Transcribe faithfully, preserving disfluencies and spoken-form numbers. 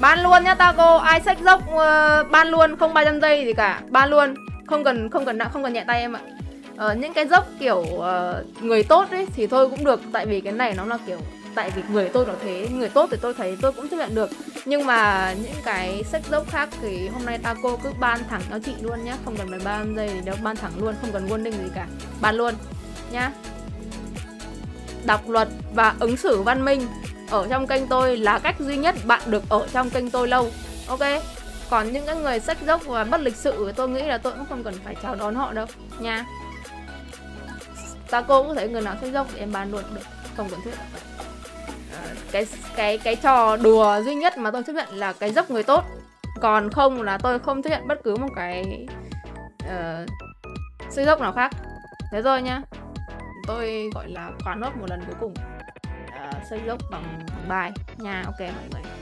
Ban luôn nhá Taco, ai xách dốc uh, ban luôn, không ba trăm giây gì cả. Ban luôn, không cần không cần nặng, không cần nhẹ tay em ạ. Ờ, những cái dốc kiểu uh, người tốt ấy thì thôi cũng được, tại vì cái này nó là kiểu, tại vì người tôi nó thế, người tốt thì tôi thấy tôi cũng chấp nhận được. Nhưng mà những cái sách dốc khác thì hôm nay Taco cứ ban thẳng cho chị luôn nhá, không cần mười ba giây thì đâu, ban thẳng luôn, không cần warning gì cả, ban luôn nhá. Đọc luật và ứng xử văn minh ở trong kênh tôi là cách duy nhất bạn được ở trong kênh tôi lâu. Ok. Còn những cái người sách dốc và bất lịch sự tôi nghĩ là tôi cũng không cần phải chào đón họ đâu nha. Taco cũng thấy người nào sách dốc thì em ban luôn được, không cần thiết. Cái cái cái trò đùa duy nhất mà tôi chấp nhận là cái dốc người tốt. Còn không là tôi không chấp nhận bất cứ một cái uh, suy dốc nào khác. Thế rồi nha. Tôi gọi là khoán nốt một lần cuối cùng, uh, xây dốc bằng, bằng bài nha. Ok mọi người.